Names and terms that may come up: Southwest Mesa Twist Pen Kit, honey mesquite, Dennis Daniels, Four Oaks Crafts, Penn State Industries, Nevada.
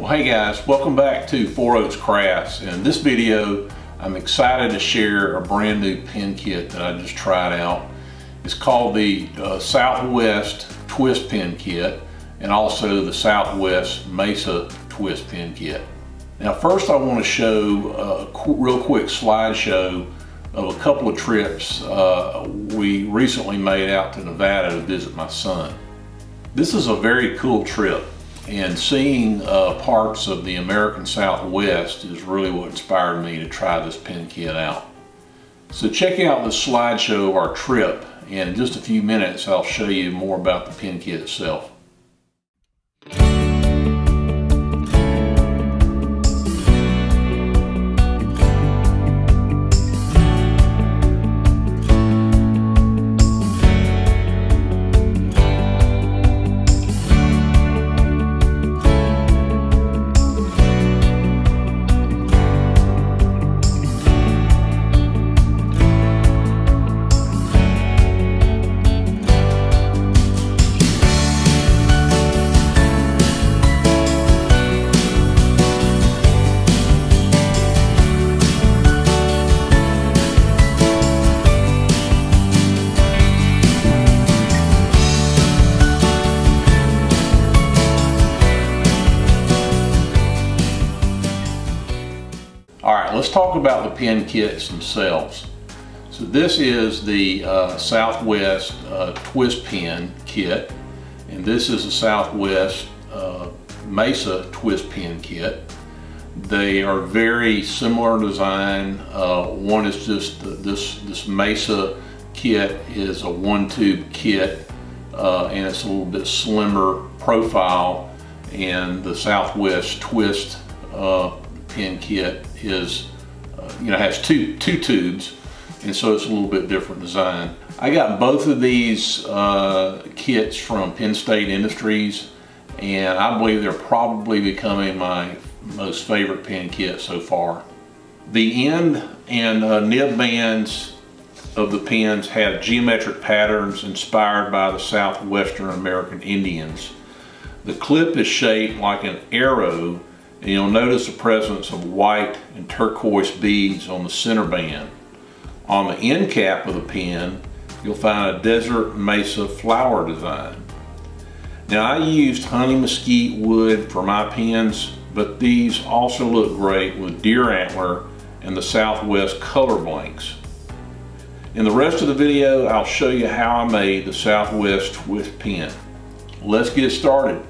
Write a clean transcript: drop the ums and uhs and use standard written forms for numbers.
Well, hey guys, welcome back to Four Oaks Crafts. In this video, I'm excited to share a brand new pen kit that I just tried out. It's called the Southwest Twist Pen Kit and also the Southwest Mesa Twist Pen Kit. Now first I want to show a real quick slideshow of a couple of trips we recently made out to Nevada to visit my son. This is a very cool trip. And seeing parts of the American Southwest is really what inspired me to try this pen kit out. So check out the slideshow of our trip, and in just a few minutes I'll show you more about the pen kit itself. Let's talk about the pen kits themselves. So this is the Southwest Twist Pen Kit, and this is the Southwest Mesa Twist Pen Kit. They are very similar in design. One is just this Mesa kit is a one-tube kit, and it's a little bit slimmer profile, and the Southwest Twist Pen Kit is has two tubes, and so it's a little bit different design. I got both of these kits from Penn State Industries, and I believe they're probably becoming my most favorite pen kit so far. The end and nib bands of the pens have geometric patterns inspired by the Southwestern American Indians. The clip is shaped like an arrow, and you'll notice the presence of white and turquoise beads on the center band. On the end cap of the pen, you'll find a desert mesa flower design. Now I used honey mesquite wood for my pens, but these also look great with deer antler and the Southwest color blanks. In the rest of the video, I'll show you how I made the Southwest Twist Pen. Let's get started.